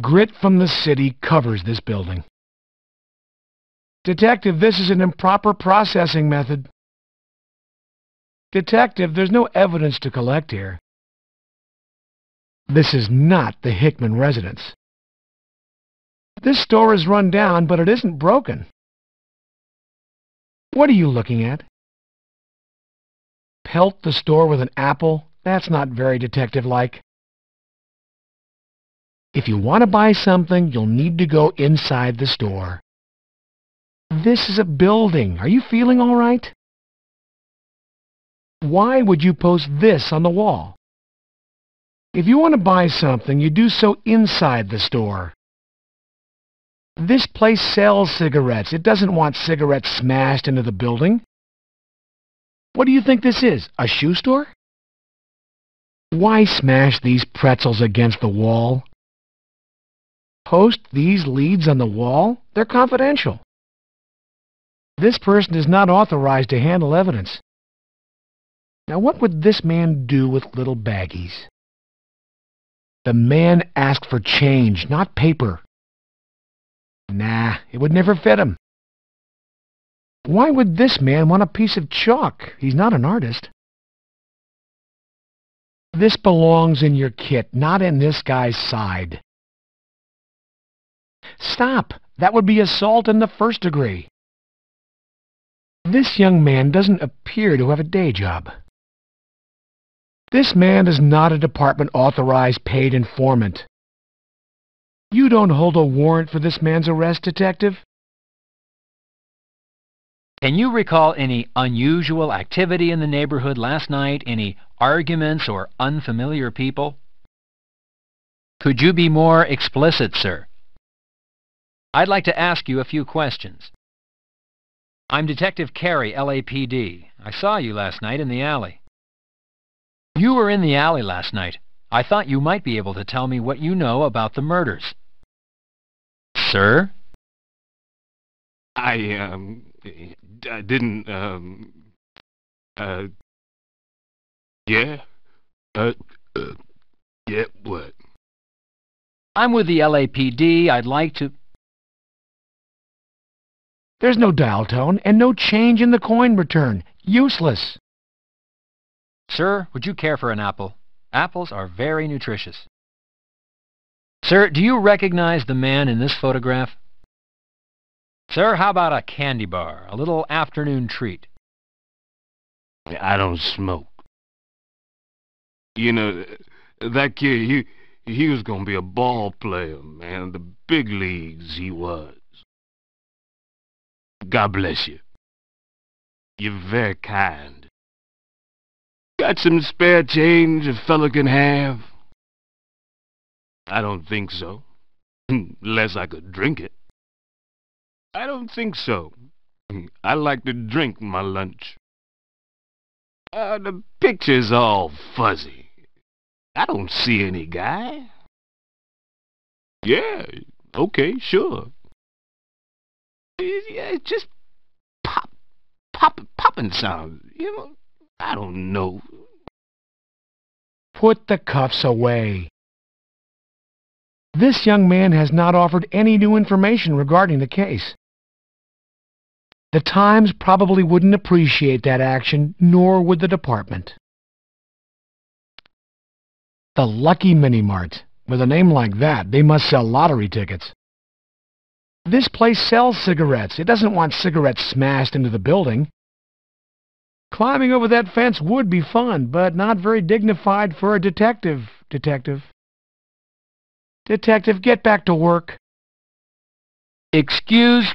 Grit from the city covers this building. Detective, this is an improper processing method. Detective, there's no evidence to collect here. This is not the Hickman residence. This store is run down, but it isn't broken. What are you looking at? Pelt the store with an apple? That's not very detective-like. If you want to buy something, you'll need to go inside the store. This is a building. Are you feeling all right? Why would you post this on the wall? If you want to buy something, you do so inside the store. This place sells cigarettes. It doesn't want cigarettes smashed into the building. What do you think this is? A shoe store? Why smash these pretzels against the wall? Post these leads on the wall? They're confidential. This person is not authorized to handle evidence. Now, what would this man do with little baggies? The man asked for change, not paper. Nah, it would never fit him. Why would this man want a piece of chalk? He's not an artist. This belongs in your kit, not in this guy's side. Stop! That would be assault in the first degree. This young man doesn't appear to have a day job. This man is not a department-authorized paid informant. You don't hold a warrant for this man's arrest, Detective. Can you recall any unusual activity in the neighborhood last night? Any arguments or unfamiliar people? Could you be more explicit, sir? I'd like to ask you a few questions. I'm Detective Carey, LAPD. I saw you last night in the alley. You were in the alley last night. I thought you might be able to tell me what you know about the murders. Sir? I didn't, what? I'm with the LAPD. I'd like to... There's no dial tone and no change in the coin return. Useless. Sir, would you care for an apple? Apples are very nutritious. Sir, do you recognize the man in this photograph? Sir, how about a candy bar? A little afternoon treat. I don't smoke. You know, that kid, he was gonna be a ball player, man. The big leagues he was. God bless you. You're very kind. Got some spare change a fella can have? I don't think so. Unless I could drink it. I don't think so. I like to drink my lunch. The picture's all fuzzy. I don't see any guy. Yeah, okay, sure. Yeah, it's just popping sounds, you know? I don't know. Put the cuffs away. This young man has not offered any new information regarding the case. The Times probably wouldn't appreciate that action, nor would the department. The Lucky Mini Mart. With a name like that, they must sell lottery tickets. This place sells cigarettes. It doesn't want cigarettes smashed into the building. Climbing over that fence would be fun, but not very dignified for a detective. Detective, get back to work. Excuse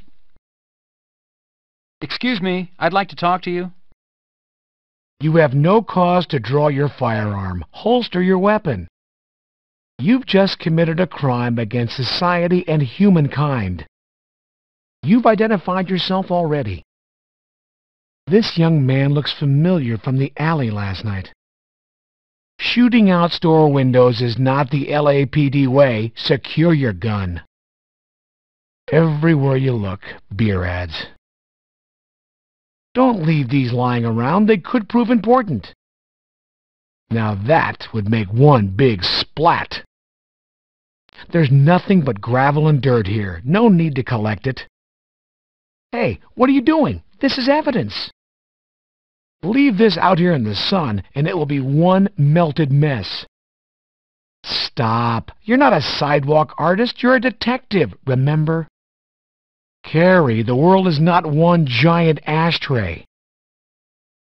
me, I'd like to talk to you. You have no cause to draw your firearm. Holster your weapon. You've just committed a crime against society and humankind. You've identified yourself already. This young man looks familiar from the alley last night. Shooting out store windows is not the LAPD way. Secure your gun. Everywhere you look, beer ads. Don't leave these lying around. They could prove important. Now that would make one big splat. There's nothing but gravel and dirt here. No need to collect it. Hey, what are you doing? This is evidence. Leave this out here in the sun, and it will be one melted mess. Stop. You're not a sidewalk artist. You're a detective, remember? Carey, the world is not one giant ashtray.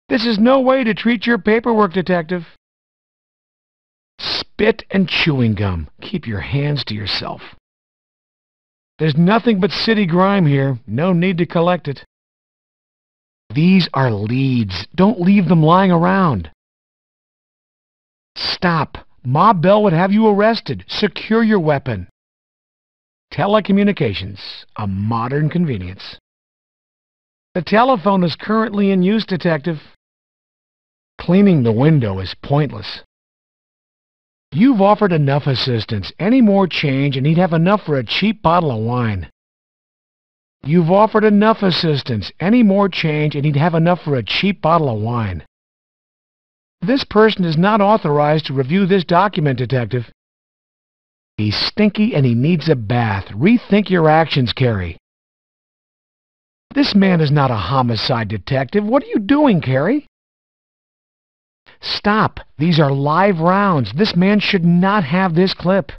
This is no way to treat your paperwork, detective. Spit and chewing gum. Keep your hands to yourself. There's nothing but city grime here. No need to collect it. These are leads. Don't leave them lying around. Stop. Ma Bell would have you arrested. Secure your weapon. Telecommunications, a modern convenience. The telephone is currently in use, detective. Cleaning the window is pointless. You've offered enough assistance. Any more change and he'd have enough for a cheap bottle of wine. You've offered enough assistance. Any more change and he'd have enough for a cheap bottle of wine. This person is not authorized to review this document, detective. He's stinky and he needs a bath. Rethink your actions, Carey. This man is not a homicide detective. What are you doing, Carey? Stop. These are live rounds. This man should not have this clip.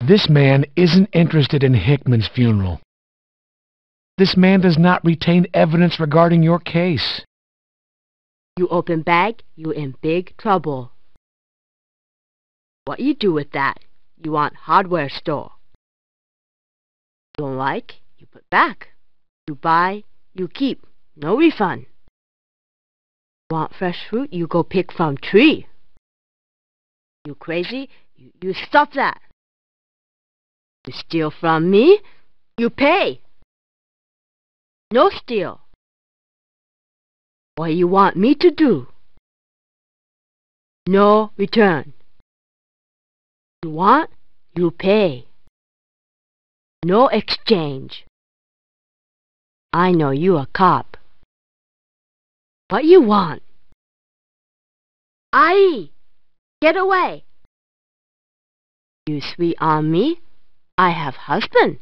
This man isn't interested in Hickman's funeral. This man does not retain evidence regarding your case. You open bag, you're in big trouble. What you do with that? You want hardware store. You don't like, you put back. You buy, you keep. No refund. You want fresh fruit, you go pick from tree. You crazy, you stop that. You steal from me, you pay. No steal. What you want me to do? No return. You want, you pay. No exchange. I know you a cop. What you want? Aye! Get away! You sweet on me? I have husband.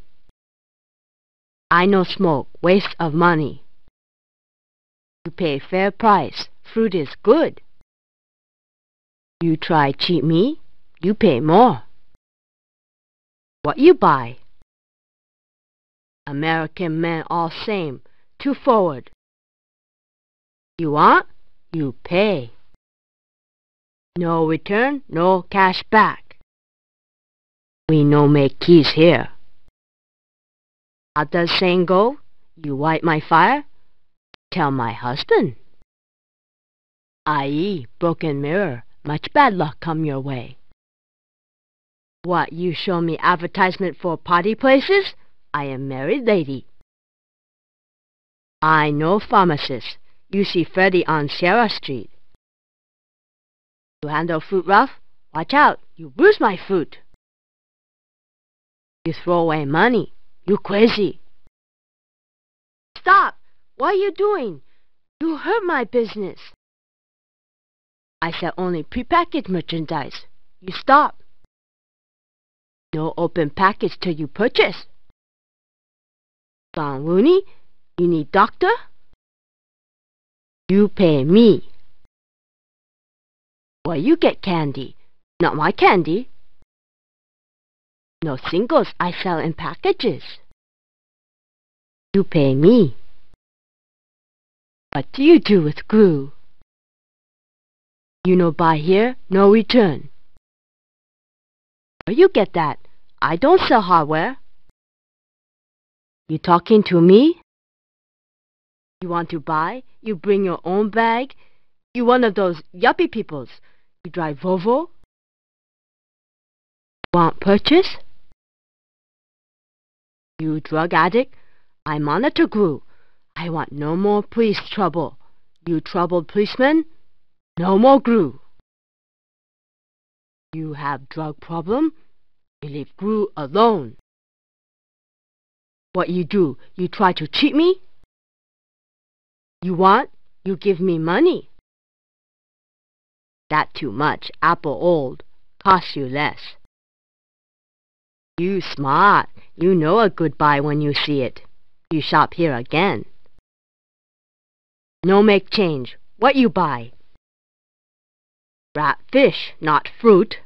I no smoke, waste of money. You pay fair price. Fruit is good. You try cheat me, you pay more. What you buy? American men all same, too forward. You want, you pay. No return, no cash back. We no make keys here. How does saying go? You light my fire? Tell my husband. I.e., broken mirror, much bad luck come your way. What, you show me advertisement for party places? I am married lady. I no pharmacist. You see Freddy on Sierra Street. You handle fruit rough? Watch out, you bruise my fruit. You throw away money. You crazy. Stop! What are you doing? You hurt my business. I sell only prepackaged merchandise. You stop. No open package till you purchase. Don Rooney, you need doctor? You pay me. Well, you get candy. Not my candy. No singles I sell in packages. You pay me. What do you do with glue? You no buy here, no return. Where you get that? I don't sell hardware. You talking to me? You want to buy? You bring your own bag? You one of those yuppie peoples? You drive Volvo? Want purchase? You drug addict? I monitor glue. I want no more police trouble. You troubled policeman? No more glue. You have drug problem? You leave glue alone. What you do? You try to cheat me? You want? You give me money. That too much. Apple old. Cost you less. You smart. You know a good buy when you see it. You shop here again. No make change. What you buy? Rat fish, not fruit.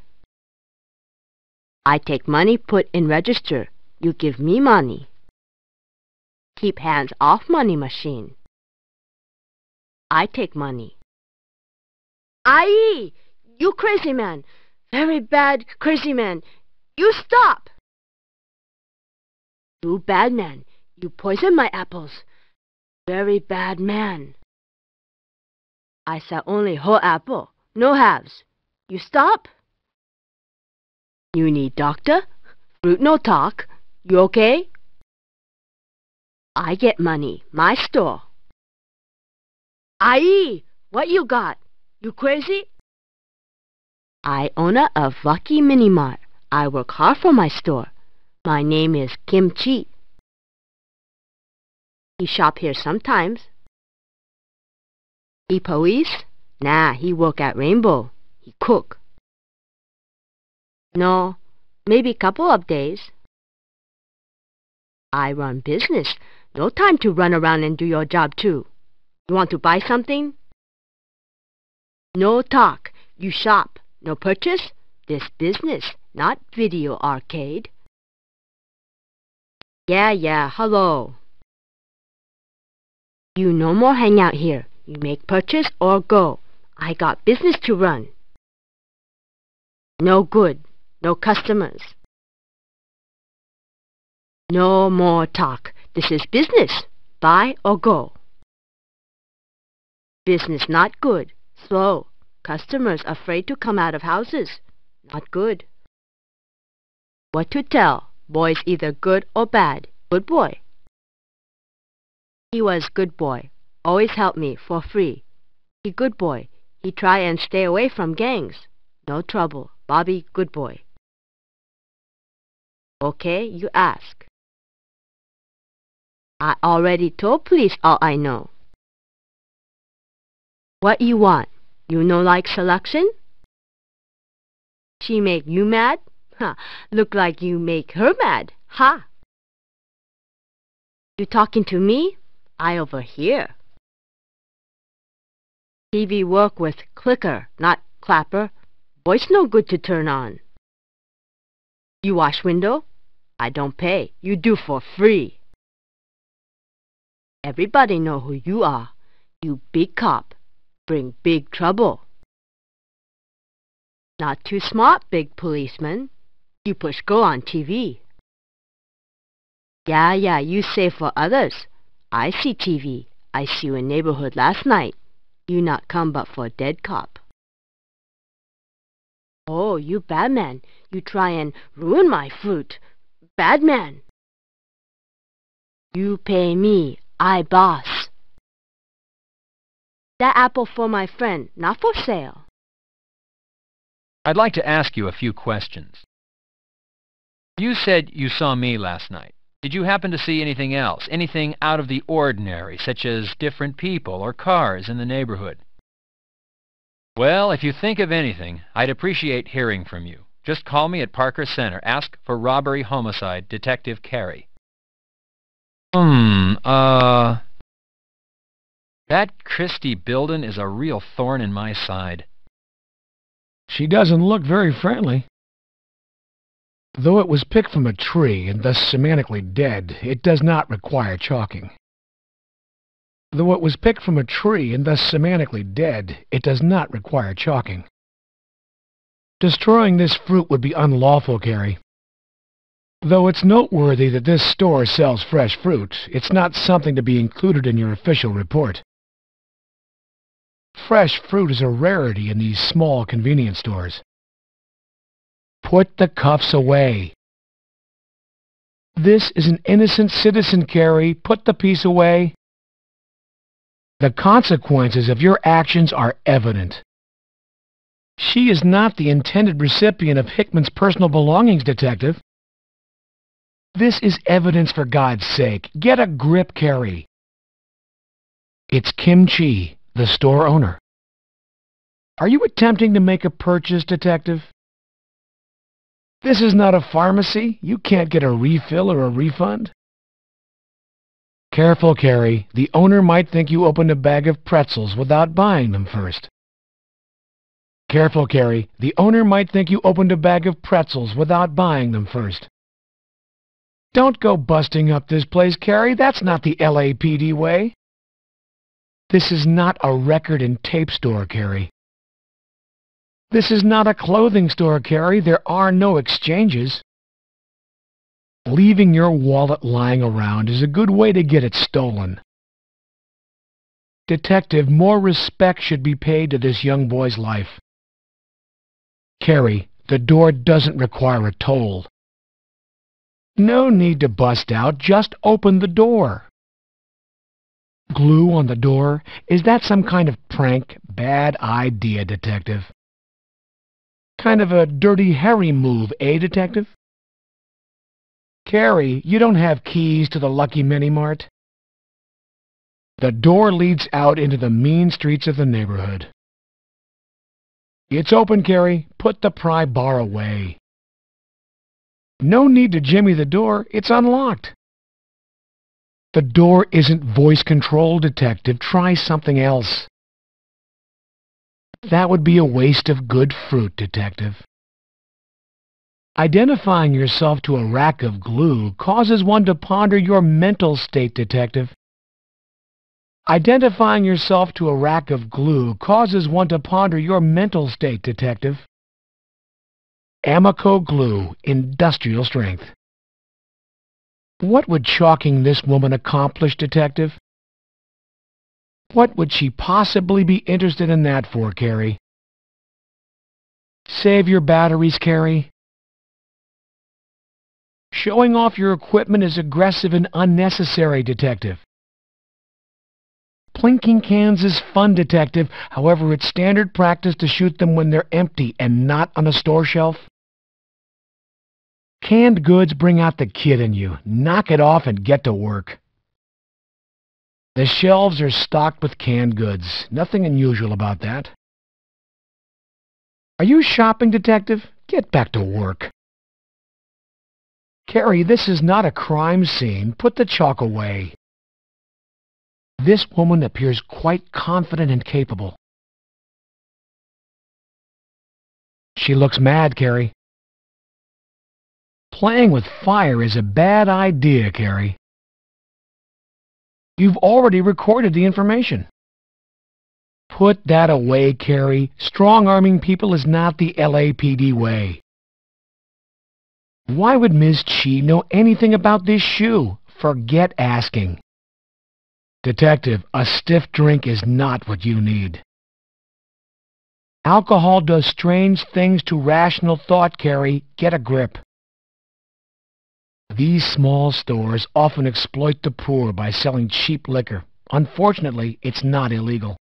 I take money put in register. You give me money. Keep hands off money machine. I take money. Aye, you crazy man. Very bad crazy man. You stop. You bad man. You poison my apples. Very bad man. I sell only whole apple. No halves. You stop? You need doctor? Fruit no talk. You okay? I get money. My store. Aye! What you got? You crazy? I owner of Lucky Mini Mart. I work hard for my store. My name is Kim Chee. He shop here sometimes. He police? Nah, he work at Rainbow. He cook. No, maybe couple of days. I run business. No time to run around and do your job too. You want to buy something? No talk. You shop. No purchase. This business, not video arcade. Yeah, hello. You no more hang out here. You make purchase or go. I got business to run. No good. No customers. No more talk. This is business. Buy or go. Business not good. Slow. Customers afraid to come out of houses. Not good. What to tell? Boy's either good or bad. Good boy. He was good boy. Always help me for free. He good boy. He try and stay away from gangs. No trouble. Bobby good boy. Okay, you ask. I already told police all I know. What you want? You no like selection? She make you mad? Ha! Look like you make her mad. Ha! You talking to me? I overhear. TV work with clicker, not clapper. Voice no good to turn on. You wash window? I don't pay. You do for free. Everybody know who you are. You big cop. Bring big trouble. Not too smart, big policeman. You push go on TV. Yeah, you save for others. I see TV. I see you in neighborhood last night. You not come but for dead cop. Oh, you bad man. You try and ruin my fruit. Bad man. You pay me. I boss. That apple for my friend, not for sale. I'd like to ask you a few questions. You said you saw me last night. Did you happen to see anything else? Anything out of the ordinary, such as different people or cars in the neighborhood? Well, if you think of anything, I'd appreciate hearing from you. Just call me at Parker Center. Ask for Robbery Homicide, Detective Carey. That Christie Bilden is a real thorn in my side. She doesn't look very friendly. Though it was picked from a tree, and thus semantically dead, it does not require chalking. Though it was picked from a tree, and thus semantically dead, it does not require chalking. Destroying this fruit would be unlawful, Carey. Though it's noteworthy that this store sells fresh fruit, it's not something to be included in your official report. Fresh fruit is a rarity in these small convenience stores. Put the cuffs away. This is an innocent citizen, Carey. Put the piece away. The consequences of your actions are evident. She is not the intended recipient of Hickman's personal belongings, Detective. This is evidence, for God's sake. Get a grip, Carey. It's Kim Chee, the store owner. Are you attempting to make a purchase, Detective? This is not a pharmacy. You can't get a refill or a refund. Careful, Carey. The owner might think you opened a bag of pretzels without buying them first. Careful, Carey. The owner might think you opened a bag of pretzels without buying them first. Don't go busting up this place, Carey. That's not the LAPD way. This is not a record and tape store, Carey. This is not a clothing store, Carey. There are no exchanges. Leaving your wallet lying around is a good way to get it stolen. Detective, more respect should be paid to this young boy's life. Carey, the door doesn't require a toll. No need to bust out. Just open the door. Glue on the door? Is that some kind of prank? Bad idea, Detective. Kind of a Dirty Harry move, eh, Detective? Carey, you don't have keys to the Lucky Mini Mart. The door leads out into the mean streets of the neighborhood. It's open, Carey. Put the pry bar away. No need to jimmy the door. It's unlocked. The door isn't voice-controlled, Detective. Try something else. That would be a waste of good fruit, Detective. Identifying yourself to a rack of glue causes one to ponder your mental state, Detective. Identifying yourself to a rack of glue causes one to ponder your mental state, Detective. Amico glue, industrial strength. What would chalking this woman accomplish, Detective? What would she possibly be interested in that for, Carey? Save your batteries, Carey. Showing off your equipment is aggressive and unnecessary, Detective. Plinking cans is fun, Detective. However, it's standard practice to shoot them when they're empty and not on a store shelf. Canned goods bring out the kid in you. Knock it off and get to work. The shelves are stocked with canned goods. Nothing unusual about that. Are you shopping, Detective? Get back to work. Carey, this is not a crime scene. Put the chalk away. This woman appears quite confident and capable. She looks mad, Carey. Playing with fire is a bad idea, Carey. You've already recorded the information. Put that away, Carey. Strong-arming people is not the LAPD way. Why would Ms. Chee know anything about this shoe? Forget asking. Detective, a stiff drink is not what you need. Alcohol does strange things to rational thought, Carey. Get a grip. These small stores often exploit the poor by selling cheap liquor. Unfortunately, it's not illegal.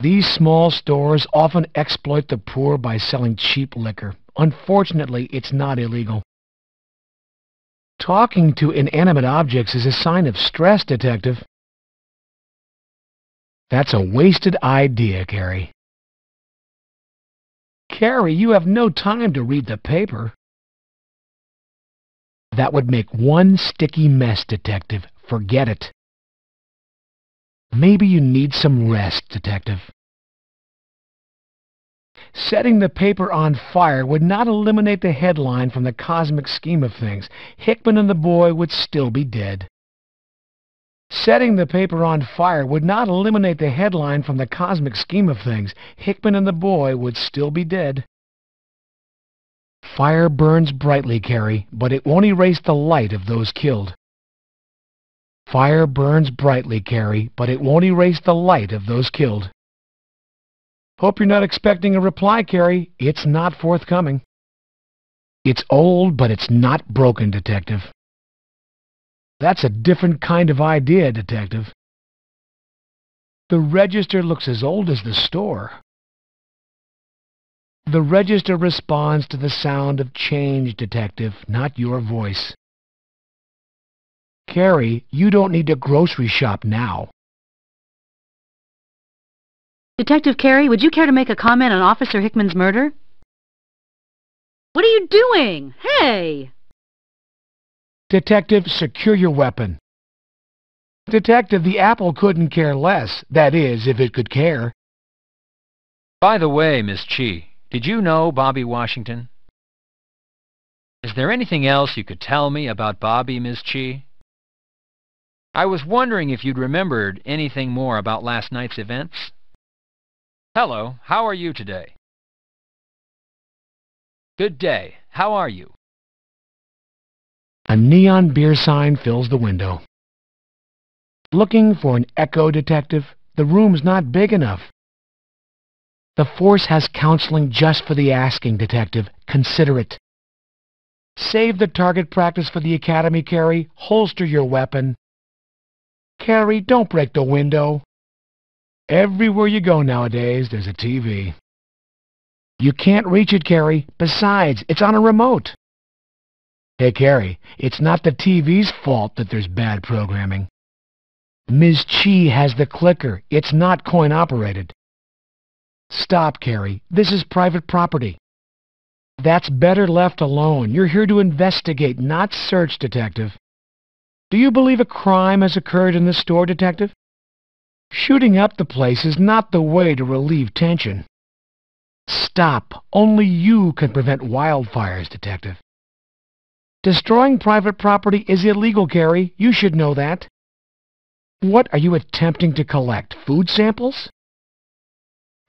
These small stores often exploit the poor by selling cheap liquor. Unfortunately, it's not illegal. Talking to inanimate objects is a sign of stress, Detective. That's a wasted idea, Carey. Carey, you have no time to read the paper. That would make one sticky mess, Detective. Forget it. Maybe you need some rest, Detective. Setting the paper on fire would not eliminate the headline from the cosmic scheme of things. Hickman and the boy would still be dead. Setting the paper on fire would not eliminate the headline from the cosmic scheme of things. Hickman and the boy would still be dead. Fire burns brightly, Carey, but it won't erase the light of those killed. Fire burns brightly, Carey, but it won't erase the light of those killed. Hope you're not expecting a reply, Carey. It's not forthcoming. It's old, but it's not broken, Detective. That's a different kind of idea, Detective. The register looks as old as the store. The register responds to the sound of change, Detective, not your voice. Carey, you don't need to grocery shop now. Detective Carey, would you care to make a comment on Officer Hickman's murder? What are you doing? Hey! Detective, secure your weapon. Detective, the apple couldn't care less. That is, if it could care. By the way, Miss Chee, did you know Bobby Washington? Is there anything else you could tell me about Bobby, Miss Chee? I was wondering if you'd remembered anything more about last night's events. Hello, how are you today? Good day, how are you? A neon beer sign fills the window. Looking for an echo, Detective? The room's not big enough. The force has counseling just for the asking, Detective. Consider it. Save the target practice for the academy, Carey. Holster your weapon. Carey, don't break the window. Everywhere you go nowadays, there's a TV. You can't reach it, Carey. Besides, it's on a remote. Hey, Carey, it's not the TV's fault that there's bad programming. Ms. Chee has the clicker. It's not coin-operated. Stop, Carey. This is private property. That's better left alone. You're here to investigate, not search, Detective. Do you believe a crime has occurred in this store, Detective? Shooting up the place is not the way to relieve tension. Stop. Only you can prevent wildfires, Detective. Destroying private property is illegal, Carey. You should know that. What are you attempting to collect? Food samples?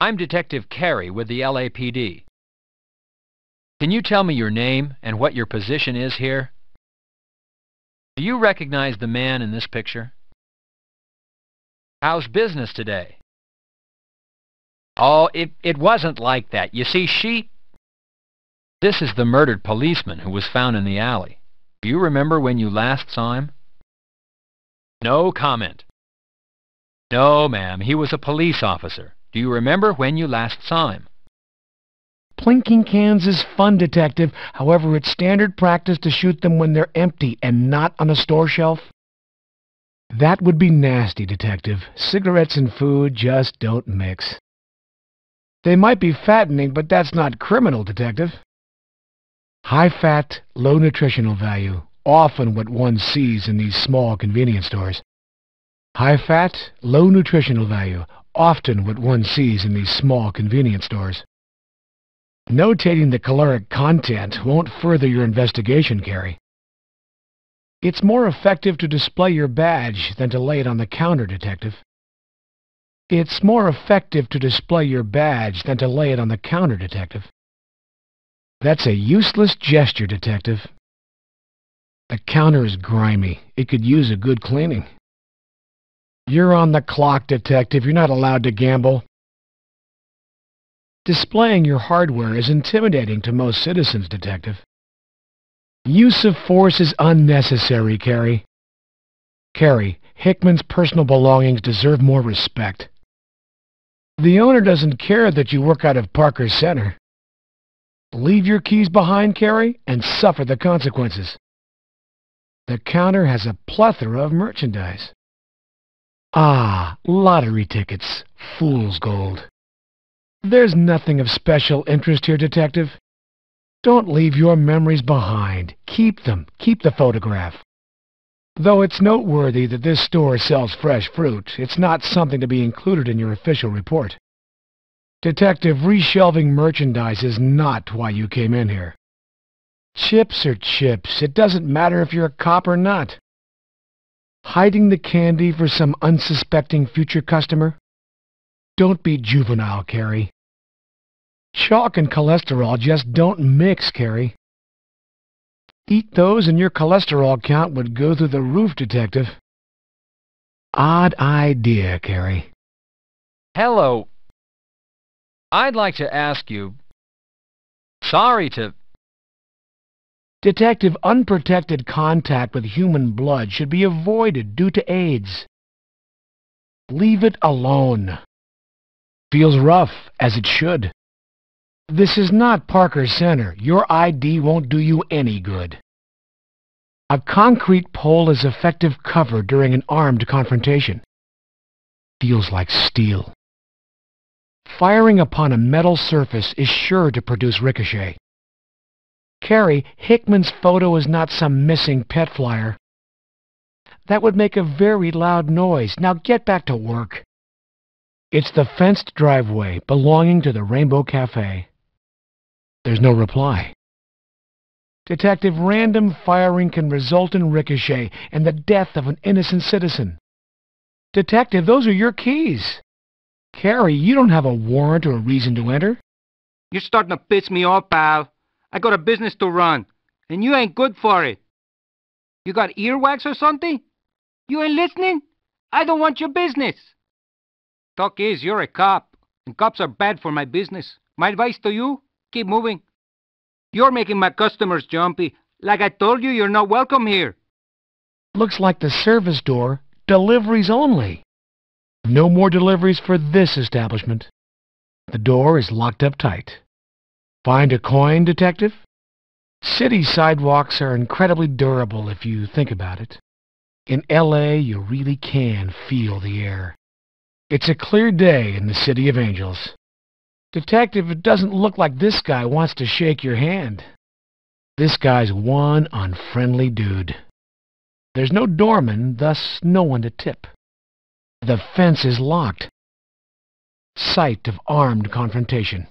I'm Detective Carey with the LAPD. Can you tell me your name and what your position is here? Do you recognize the man in this picture? How's business today? Oh, it wasn't like that. You see, she... This is the murdered policeman who was found in the alley. Do you remember when you last saw him? No comment. No, ma'am. He was a police officer. Do you remember when you last saw him? Plinking cans is fun, Detective. However, it's standard practice to shoot them when they're empty and not on a store shelf. That would be nasty, Detective. Cigarettes and food just don't mix. They might be fattening, but that's not criminal, Detective. High fat, low nutritional value. Often what one sees in these small convenience stores. High fat, low nutritional value. Often what one sees in these small convenience stores. Notating the caloric content won't further your investigation, Carey. It's more effective to display your badge than to lay it on the counter, Detective. It's more effective to display your badge than to lay it on the counter, Detective. That's a useless gesture, Detective. The counter is grimy. It could use a good cleaning. You're on the clock, Detective. You're not allowed to gamble. Displaying your hardware is intimidating to most citizens, Detective. Use of force is unnecessary, Carey. Carey, Hickman's personal belongings deserve more respect. The owner doesn't care that you work out of Parker Center. Leave your keys behind, Carey, and suffer the consequences. The counter has a plethora of merchandise. Ah, lottery tickets, fool's gold. There's nothing of special interest here, Detective. Don't leave your memories behind. Keep them. Keep the photograph. Though it's noteworthy that this store sells fresh fruit, it's not something to be included in your official report. Detective, reshelving merchandise is not why you came in here. Chips are chips. It doesn't matter if you're a cop or not. Hiding the candy for some unsuspecting future customer? Don't be juvenile, Carey. Chalk and cholesterol just don't mix, Carey. Eat those and your cholesterol count would go through the roof, Detective. Odd idea, Carey. Hello. I'd like to ask you... Sorry to... Detective, unprotected contact with human blood should be avoided due to AIDS. Leave it alone. Feels rough, as it should. This is not Parker Center. Your ID won't do you any good. A concrete pole is effective cover during an armed confrontation. Feels like steel. Firing upon a metal surface is sure to produce ricochet. Carey, Hickman's photo is not some missing pet flyer. That would make a very loud noise. Now get back to work. It's the fenced driveway belonging to the Rainbow Cafe. There's no reply. Detective, random firing can result in ricochet and the death of an innocent citizen. Detective, those are your keys. Carey, you don't have a warrant or a reason to enter. You're starting to piss me off, pal. I got a business to run, and you ain't good for it. You got earwax or something? You ain't listening? I don't want your business. Talk is, you're a cop, and cops are bad for my business. My advice to you, keep moving. You're making my customers jumpy. Like I told you, you're not welcome here. Looks like the service door, deliveries only. No more deliveries for this establishment. The door is locked up tight. Find a coin, Detective? City sidewalks are incredibly durable if you think about it. In L.A., you really can feel the air. It's a clear day in the City of Angels. Detective, it doesn't look like this guy wants to shake your hand. This guy's one unfriendly dude. There's no doorman, thus no one to tip. The fence is locked. Sight of armed confrontation.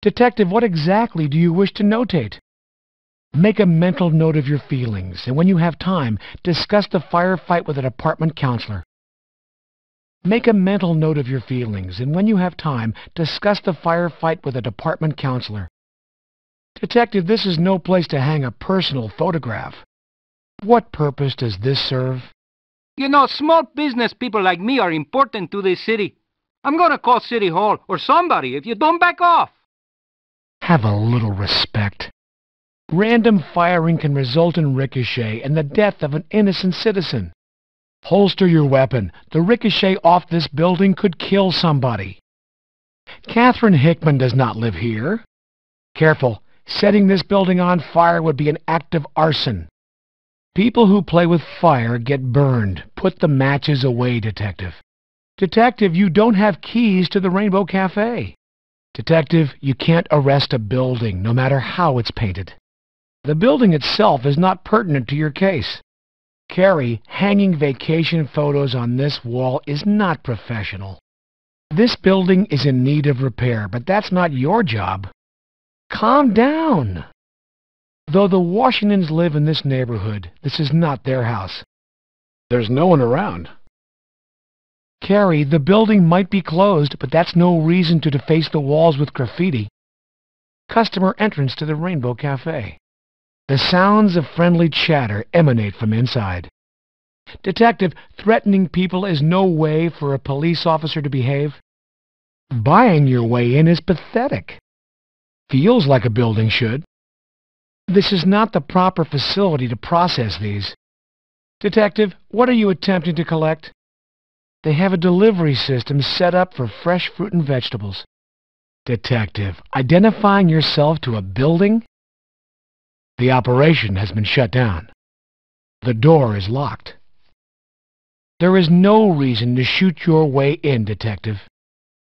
Detective, what exactly do you wish to notate? Make a mental note of your feelings, and when you have time, discuss the firefight with a department counselor. Make a mental note of your feelings, and when you have time, discuss the firefight with a department counselor. Detective, this is no place to hang a personal photograph. What purpose does this serve? You know, small business people like me are important to this city. I'm gonna call City Hall or somebody if you don't back off. Have a little respect. Random firing can result in ricochet and the death of an innocent citizen. Holster your weapon. The ricochet off this building could kill somebody. Catherine Hickman does not live here. Careful. Setting this building on fire would be an act of arson. People who play with fire get burned. Put the matches away, Detective. Detective, you don't have keys to the Rainbow Cafe. Detective, you can't arrest a building, no matter how it's painted. The building itself is not pertinent to your case. Carey, hanging vacation photos on this wall is not professional. This building is in need of repair, but that's not your job. Calm down! Though the Washingtons live in this neighborhood, this is not their house. There's no one around. Carey, the building might be closed, but that's no reason to deface the walls with graffiti. Customer entrance to the Rainbow Cafe. The sounds of friendly chatter emanate from inside. Detective, threatening people is no way for a police officer to behave. Buying your way in is pathetic. Feels like a building should. This is not the proper facility to process these. Detective, what are you attempting to collect? They have a delivery system set up for fresh fruit and vegetables. Detective, identifying yourself to a building? The operation has been shut down. The door is locked. There is no reason to shoot your way in, Detective.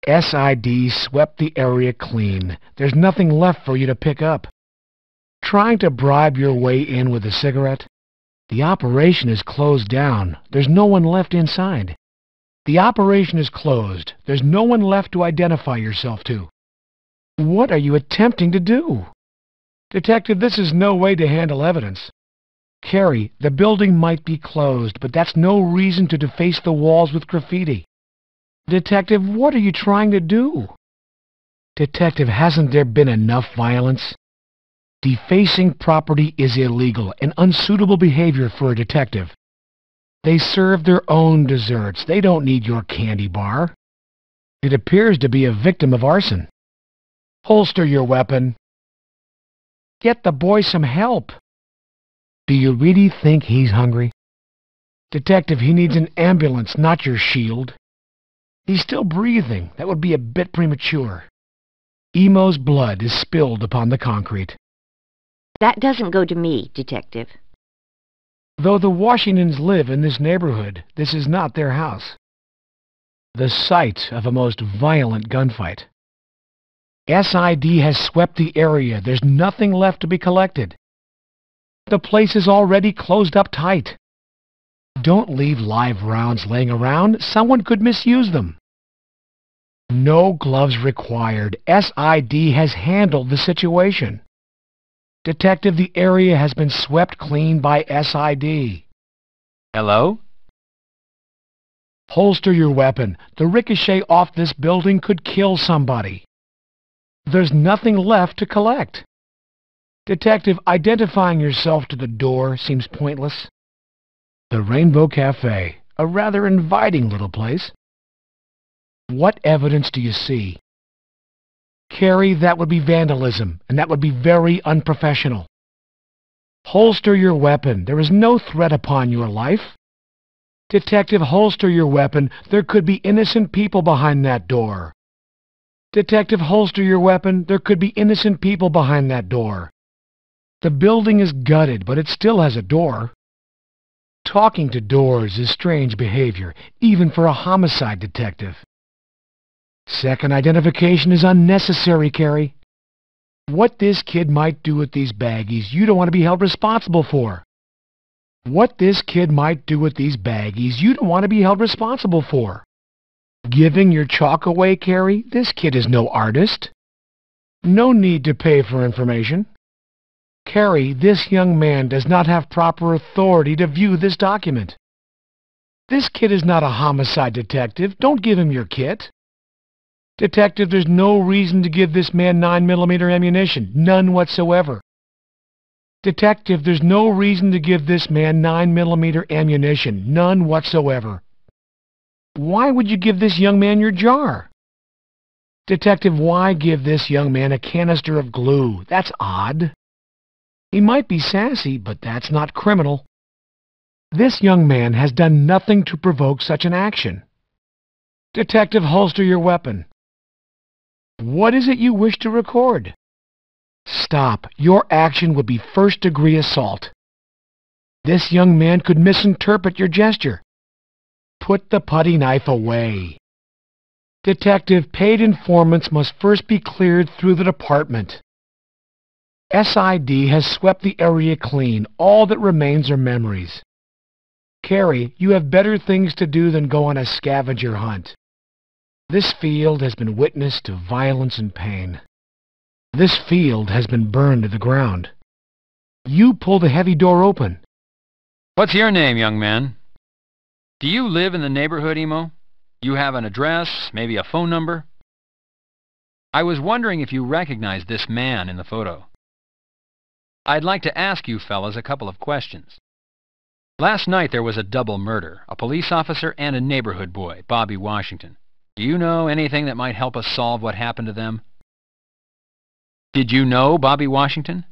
S.I.D. swept the area clean. There's nothing left for you to pick up. Trying to bribe your way in with a cigarette? The operation is closed down. There's no one left inside. The operation is closed. There's no one left to identify yourself to. What are you attempting to do? Detective, this is no way to handle evidence. Carey, the building might be closed, but that's no reason to deface the walls with graffiti. Detective, what are you trying to do? Detective, hasn't there been enough violence? Defacing property is illegal and unsuitable behavior for a detective. They serve their own desserts. They don't need your candy bar. It appears to be a victim of arson. Holster your weapon. Get the boy some help. Do you really think he's hungry? Detective, he needs an ambulance, not your shield. He's still breathing. That would be a bit premature. Emo's blood is spilled upon the concrete. That doesn't go to me, Detective. Though the Washingtons live in this neighborhood, this is not their house. The site of a most violent gunfight. S.I.D. has swept the area. There's nothing left to be collected. The place is already closed up tight. Don't leave live rounds laying around. Someone could misuse them. No gloves required. S.I.D. has handled the situation. Detective, the area has been swept clean by S.I.D. Hello? Holster your weapon. The ricochet off this building could kill somebody. There's nothing left to collect. Detective, identifying yourself to the door seems pointless. The Rainbow Cafe, a rather inviting little place. What evidence do you see? Carey, that would be vandalism, and that would be very unprofessional. Holster your weapon. There is no threat upon your life. Detective, holster your weapon. There could be innocent people behind that door. Detective, holster your weapon. There could be innocent people behind that door. The building is gutted, but it still has a door. Talking to doors is strange behavior, even for a homicide detective. Second identification is unnecessary, Carey. What this kid might do with these baggies, you don't want to be held responsible for. What this kid might do with these baggies, you don't want to be held responsible for. Giving your chalk away, Carey? This kid is no artist. No need to pay for information. Carey, this young man does not have proper authority to view this document. This kid is not a homicide detective. Don't give him your kit. Detective, there's no reason to give this man 9mm ammunition. None whatsoever. Detective, there's no reason to give this man 9mm ammunition. None whatsoever. Why would you give this young man your jar? Detective, why give this young man a canister of glue? That's odd. He might be sassy, but that's not criminal. This young man has done nothing to provoke such an action. Detective, holster your weapon. What is it you wish to record? Stop. Your action would be first-degree assault. This young man could misinterpret your gesture. Put the putty knife away. Detective, paid informants must first be cleared through the department. SID has swept the area clean. All that remains are memories. Carey, you have better things to do than go on a scavenger hunt. This field has been witness to violence and pain. This field has been burned to the ground. You pull the heavy door open. What's your name, young man? Do you live in the neighborhood, Emo? You have an address, maybe a phone number? I was wondering if you recognized this man in the photo. I'd like to ask you fellas a couple of questions. Last night there was a double murder, a police officer and a neighborhood boy, Bobby Washington. Do you know anything that might help us solve what happened to them? Did you know Bobby Washington?